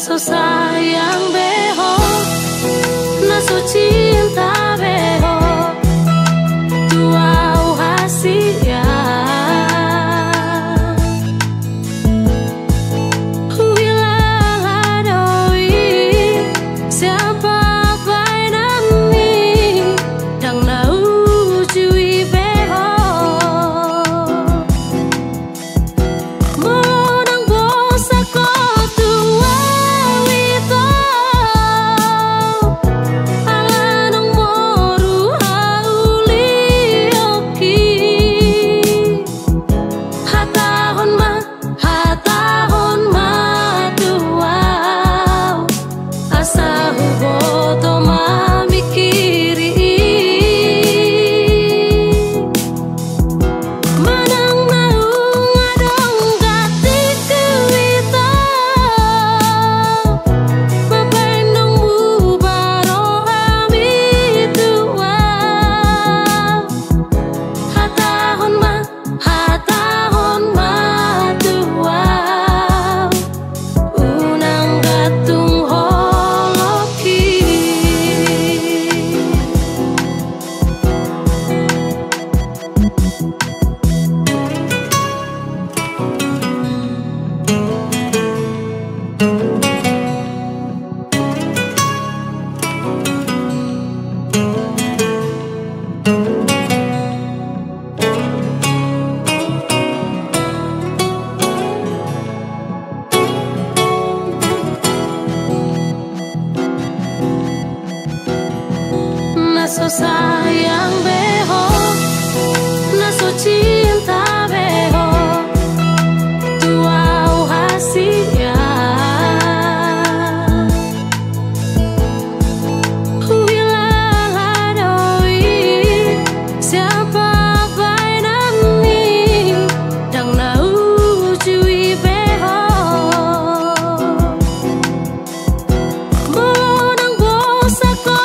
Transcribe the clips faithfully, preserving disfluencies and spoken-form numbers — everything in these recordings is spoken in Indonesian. So sayang beho, na so cinta beho, tuau hasia. Bila hadoi, siapa painami, dang nau cui beho. Monang bosako. So sayang beho, na so cinta beho, tuau hasia. Bila hadoi, siapa painami, dang nau cui beho. Monang bosako.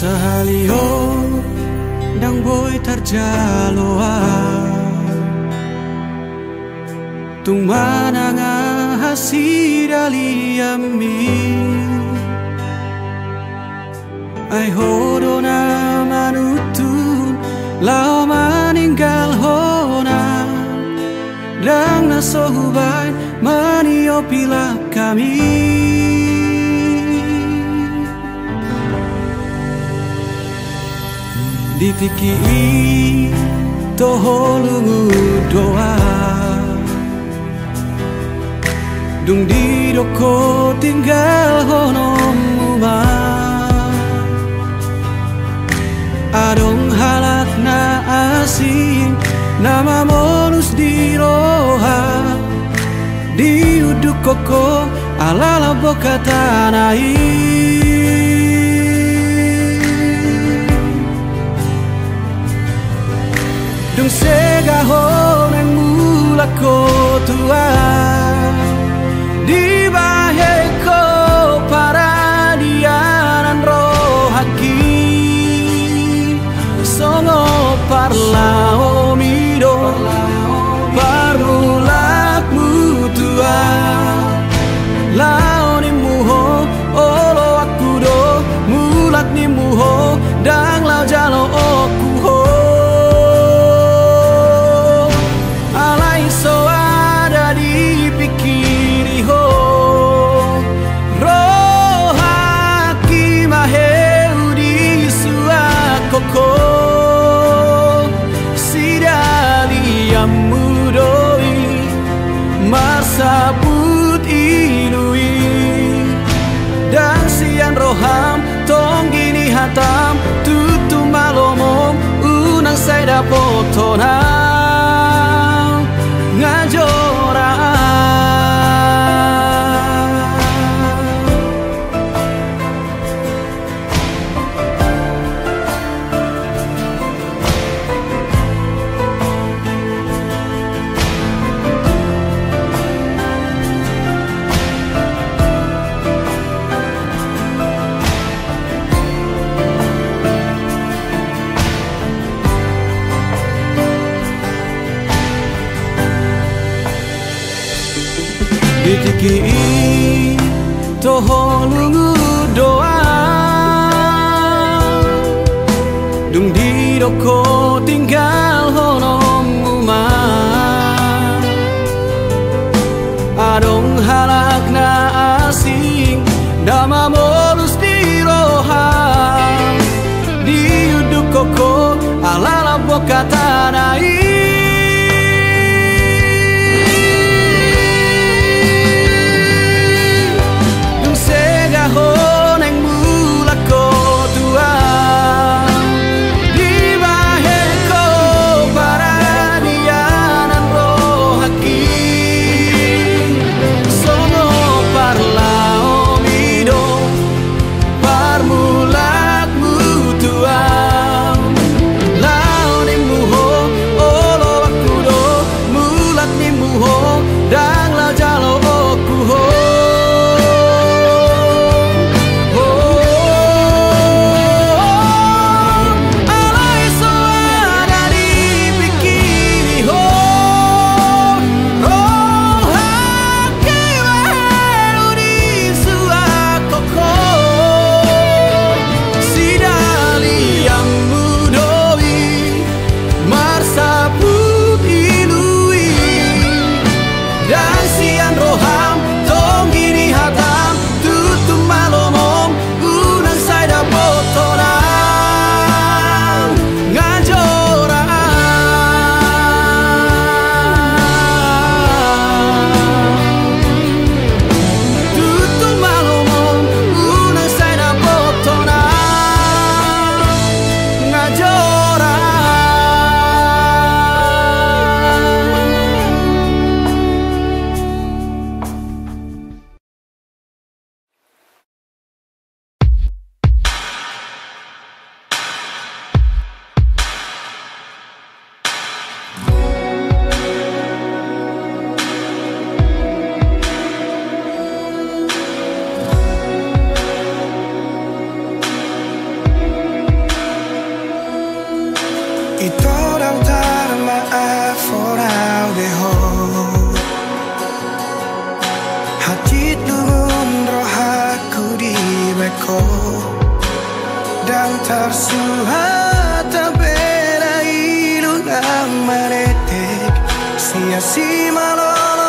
Sahalio dang boy tarjaloa tung mananga hasiraliami ai hodo na manutun lao maninggal ho. bersohbat meniopilah kami. Ditikii toholungu doa dung di doko tinggal honomuma adong halakna asin nama monus di roha diuduk koko alala boka tanai. Dung sega honeng mula kotua di baheko para dianan rohaki sono parlao mido parulak mutua lao ni muho olo akudo mulat ni muho dang lao jalo okuho. Sabut ilui dan sian roham tong gini hatam tutu malomom unang saya dapat tonang ngajora Ditikii toholungu doa dung di doko tinggal honomuma adong halakna asing dama molus di roha diuduk koko alala boka tanai. Sia si malolo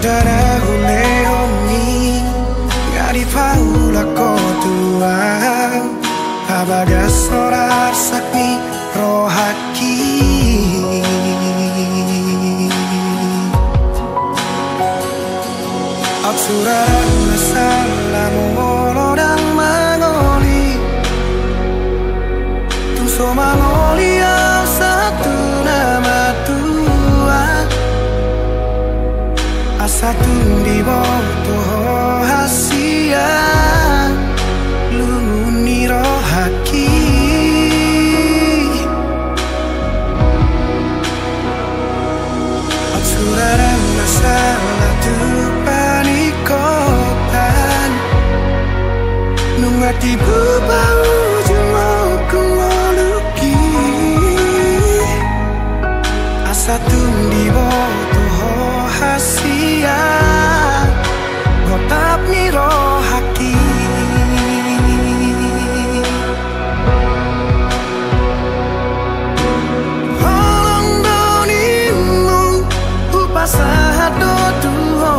따라오네 언니 날이 파울라고도 아바가 소라 싹비 로하기 압수라는 살람 오로란 망오리 두소망 오리야 사투나 마투아 Satu di bawah Asia Luni rohaki Surarang masalah tupani kotan Nungati bubau jemau kumoluki Satu di bawah Asia Ngotap niro haki Holong donimu Upasah dotuho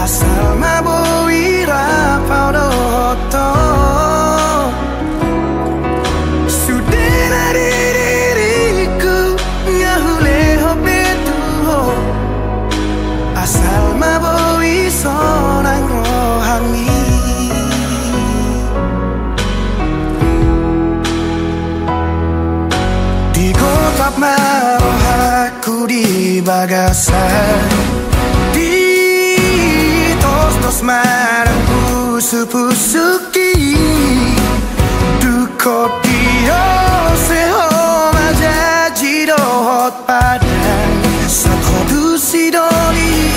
Asal maboira paudo hoto Sudena diriku Ngahule hopetuho Asal maboira Seorang rohani Digotap maroh aku di bagasan Ditos-tos marangku supusuki Duko dio sehoma jaji dohot padang Sakhodu sidoni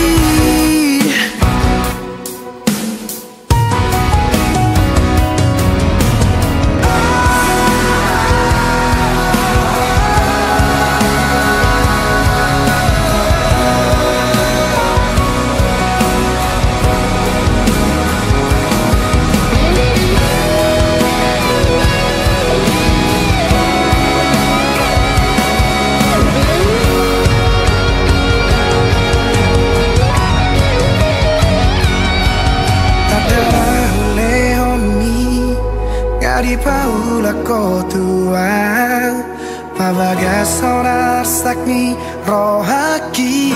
Kotuang Pavaga sonar sakni rohaki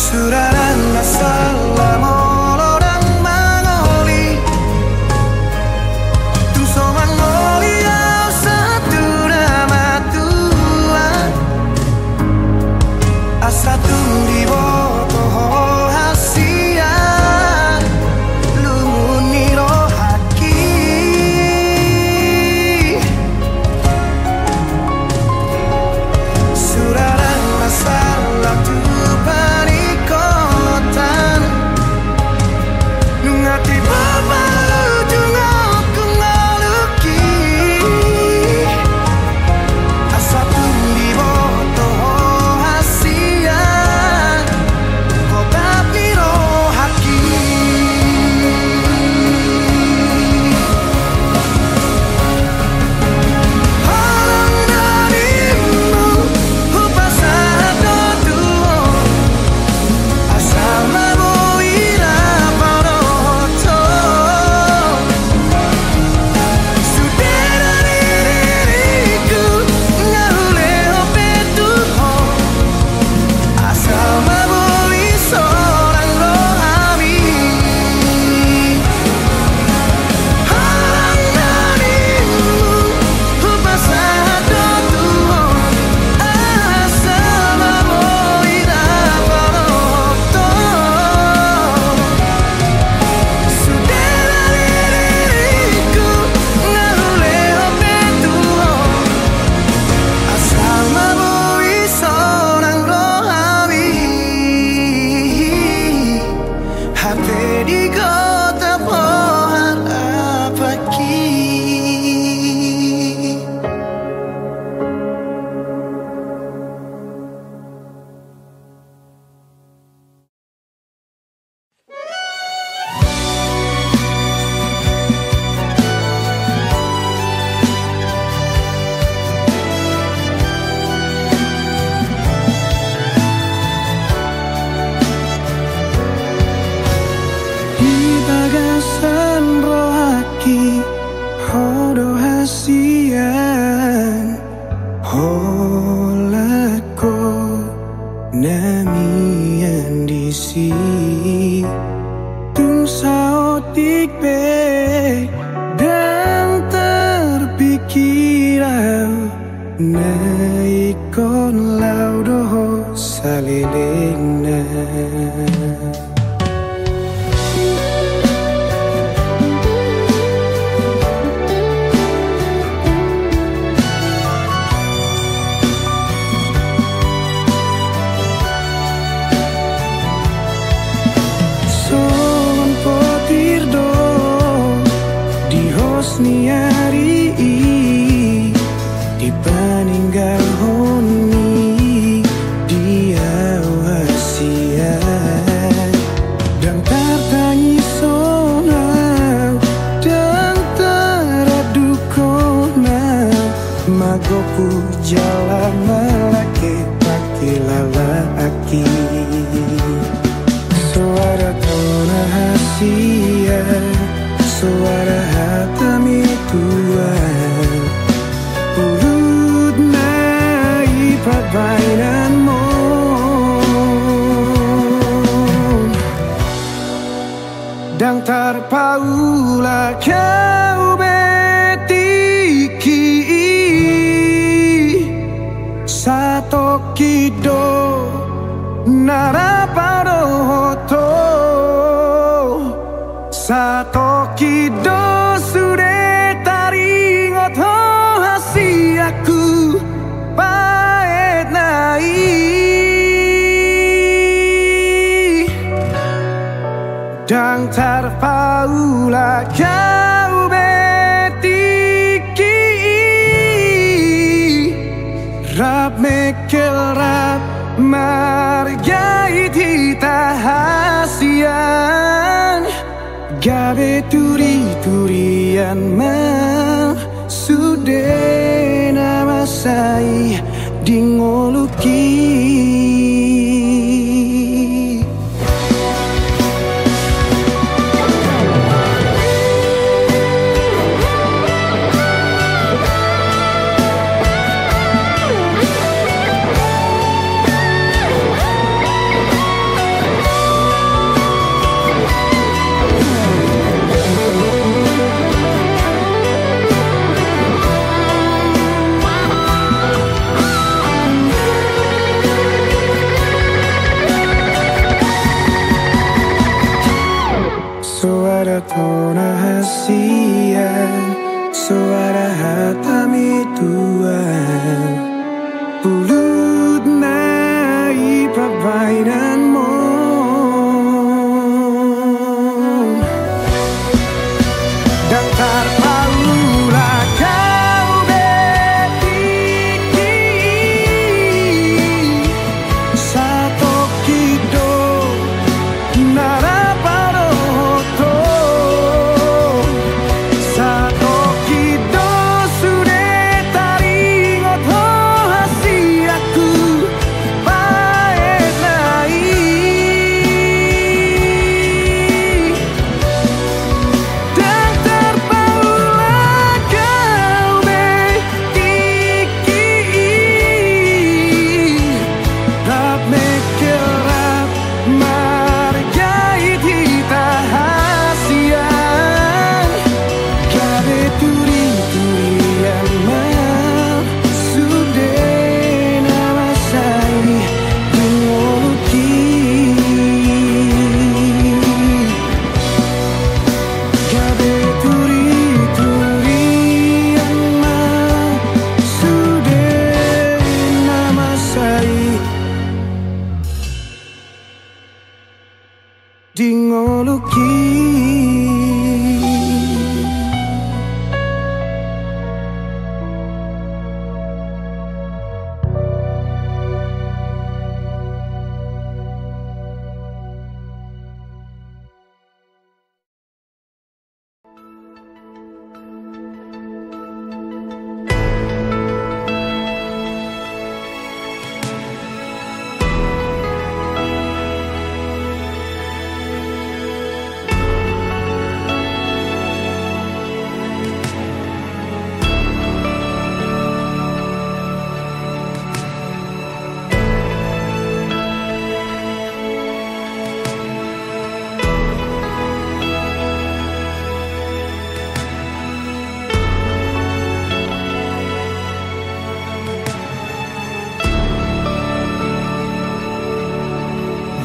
Suraran masalah molorang mangoli Tuso mangoli au satu nama tua Asatu Surarang masalah tu panik kotan pregnant. Magoku jalan melaki paki lala aki. Suara tona hasia, suara hatami tua. Urut naik perbainanmu. Dan terpaulah kau betiki. Kido naraparoto sato kido sure taringot hasiaku paet nai dan terpaula kau betiki rap mekel rap margai tita hasian gabe turi-turian masudena masai dingoluki. Suara tona hasian, suara hatami tuan, pulut naik perbainanmu. Dan terpalulah kau betiki, satu kido nara.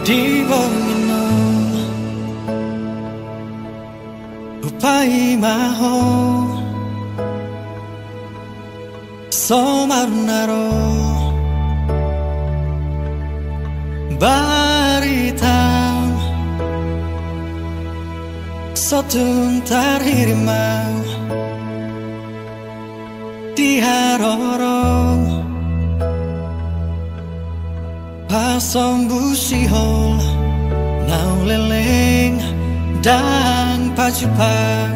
dimenginum upai maho somarnaro barita sotun taririma diharorong pasong busihol nau leleng dan pacupang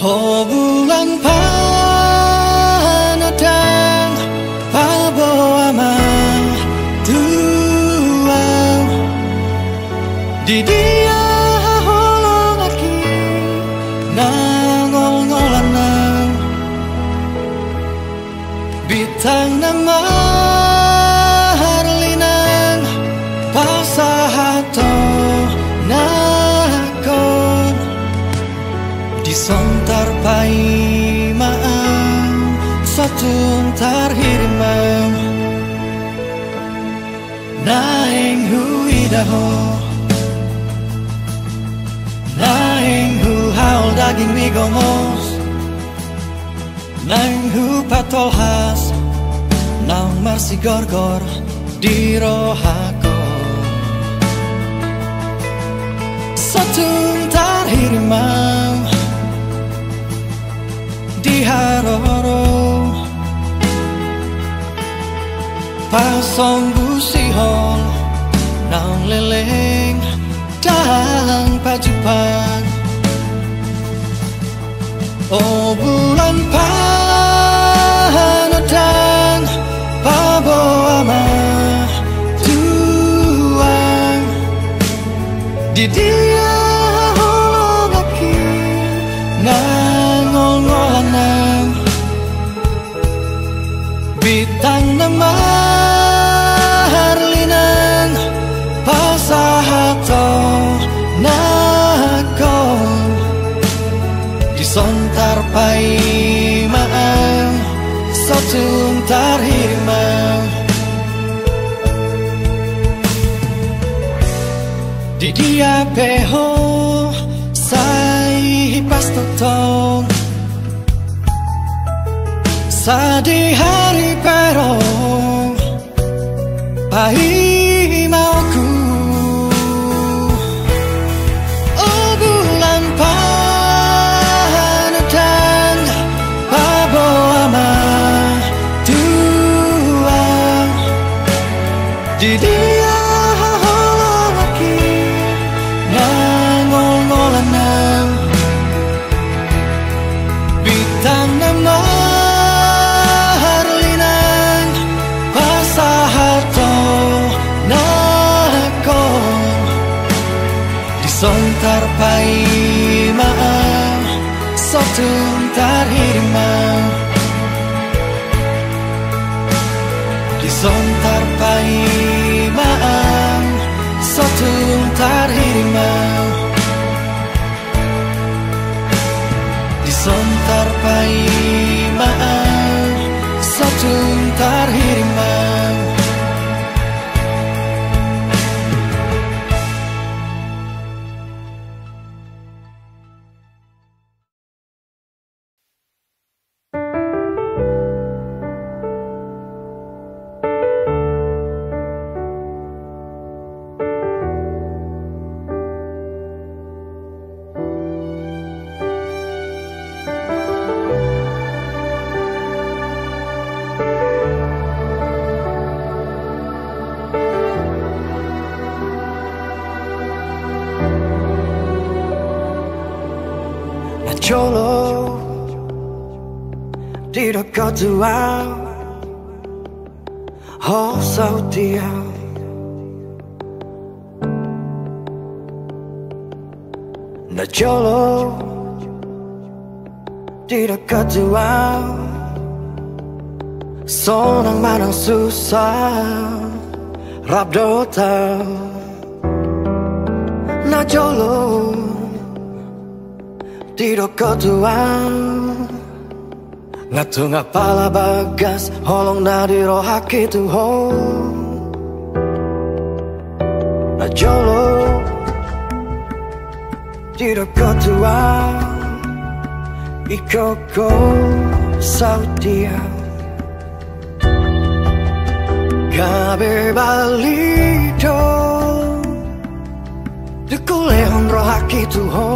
ho bulan panadang paboa ma tuang di dia holong aki nangol ngolanang bitang nama sontar pai maam satun tarhirmam naeng huidaho naeng hu haul daging migongos naeng hu patolhas nang marsi gorgor di rohako satun tarhirmam haroro pasong busihol nang leleng dang pajupang oh bulan panadang paboama tuang di dia holongaki bitang nama harlinan pasahato nakon disontar pai maam satun tarhirmam di dia peho sai pastotong sadi hari perong pai mauku oh bulan panadang paboama tuang di dia holongaki nangol-ngolanang bintang nama sontar pai maam sotun tarhirmam di sontar pai maam sotun tarhirmam di sontar pai maam sotun tarhirmam Tuao ho sao tiao na cholo tidak katuao sonang manang susah rabdota na cholo tidak katuao ngatung apala bagas holong na dirohaki tuho giallo dirokotua ikoko sautia cabe balito dikole honro haki tuho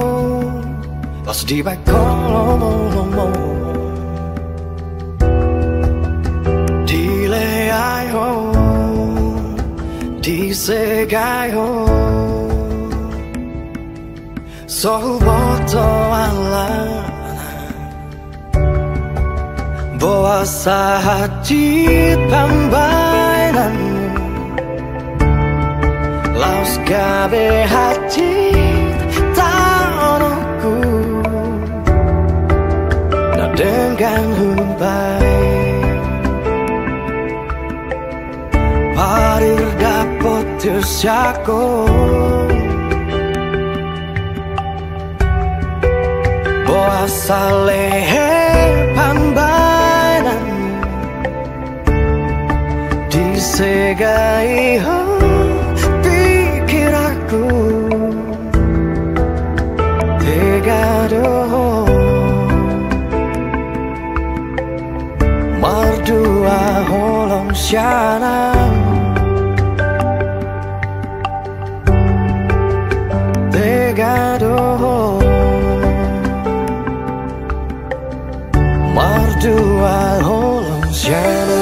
pas di bakolo momo dile ai ho disegai ho soboto ala boa sahati pambailanmu laos kabe hati tanokku na dengan humpai parir dapot tersiako boa salehe pambailan disegai ho pikir aku tegado mardua holong syana tegado mardua holong syana.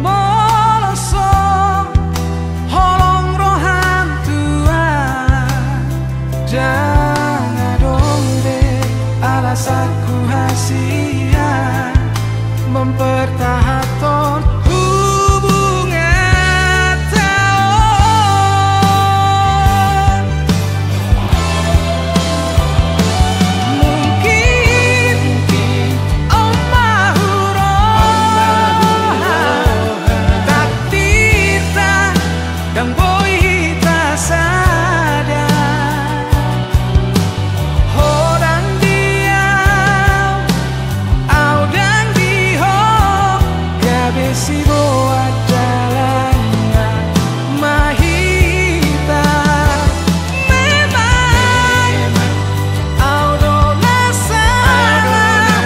Moloso holong rohan tua sia-sia mempertahankan hubungan tahun. Mungkin Omahurohan tak tita dan boy tak sadar. Orang diam, au dan dihok, gabe si boat jalannya mahita. Memang au dona salah,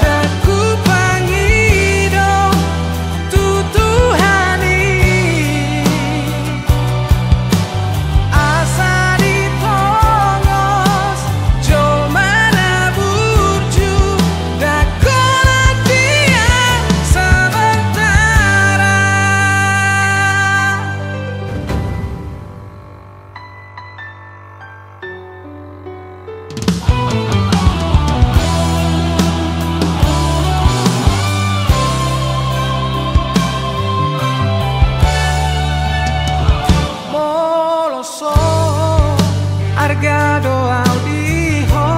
dan ku pangidong tutuhani. Asa ditongos jomana burju dakona dia sementara. Moloso arga doa diho,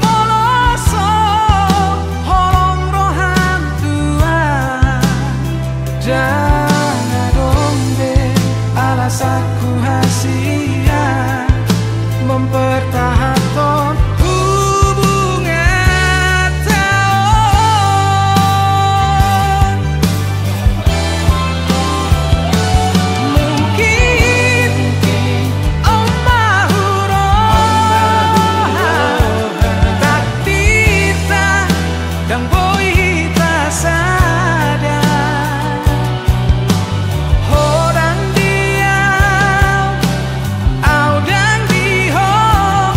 moloso holong rohan tua. Jangan dombe alasanku hasia mempertahankan hubungan tahun. Mungkin Omahurohan tak tita dan boy tak sadar. Orang diam, au dan dihok,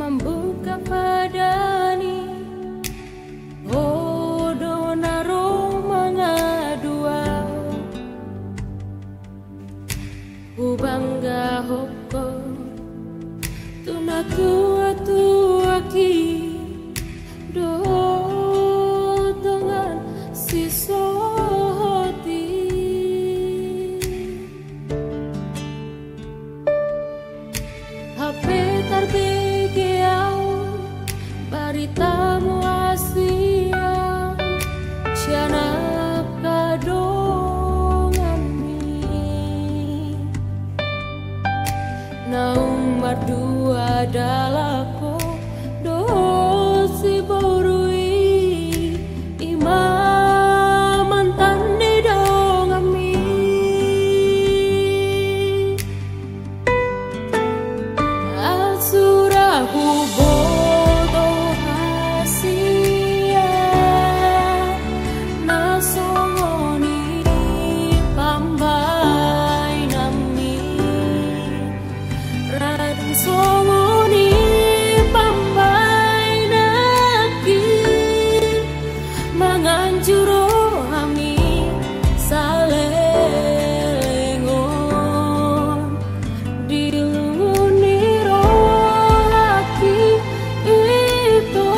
membuka padani. Oh donaro mengadua, ku bangga hoko tunaku atuaki do. Naung berdua dalako dosi borui imam mantan di dongami. Asura hubo tohasia nasongoni pamba. Somoni pambai naki manganjuro ami salengon dilunguni rohaki itu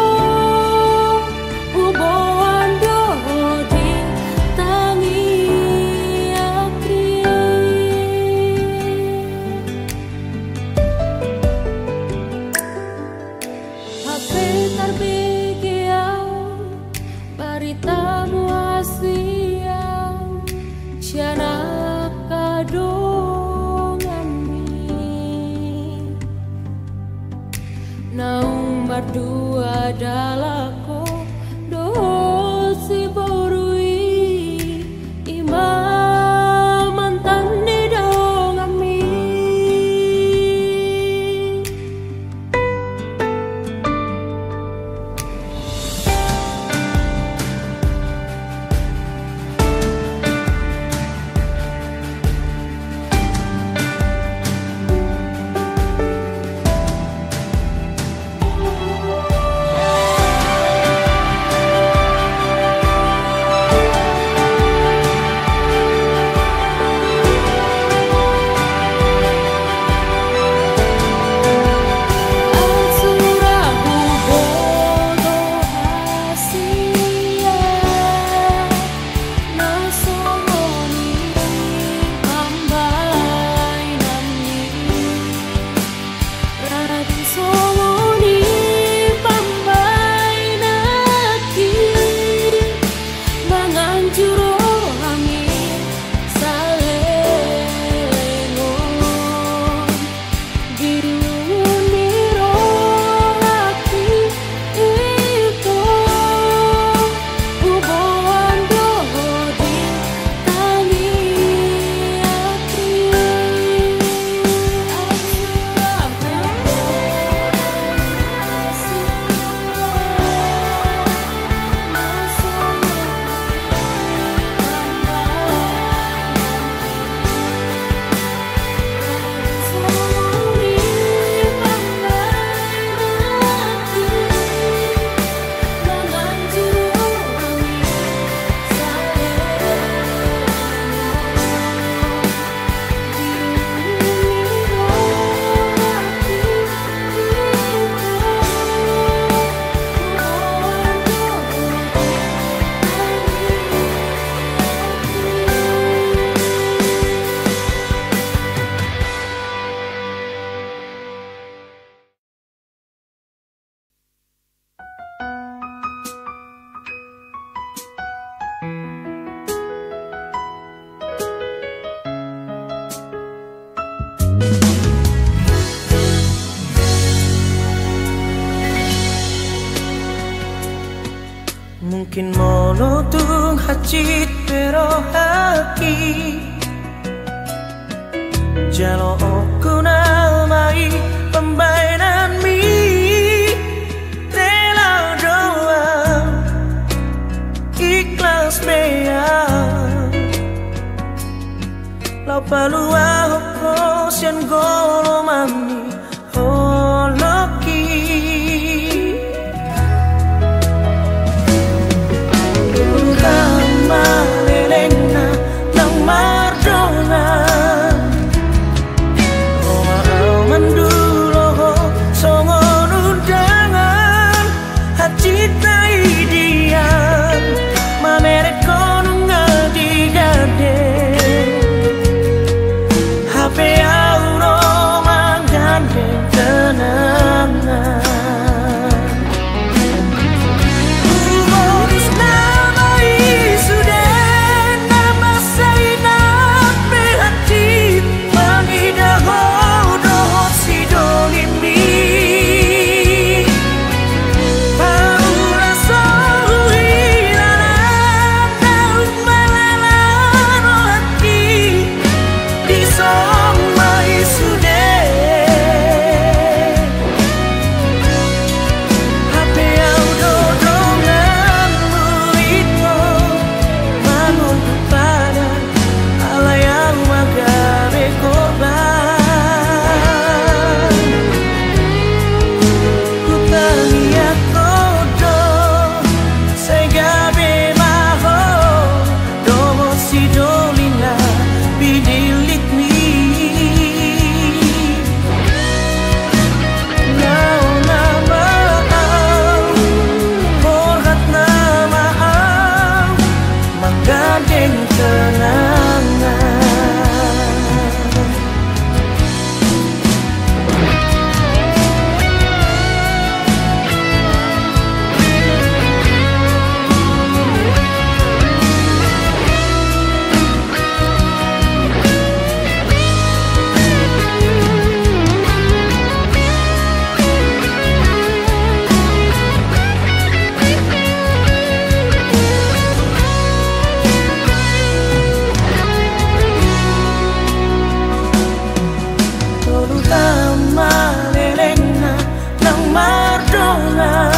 uboan dohodi tangi aki. Petar begiau barita muasia cianak kadongami. Naung berdua dalako dosi borui imam mantan di dongami. Mungkin monotung hacit pero haki jalo okunal mai pembainan mi telau doa ikhlas mea lau palua hoko sian golomani holoki. love.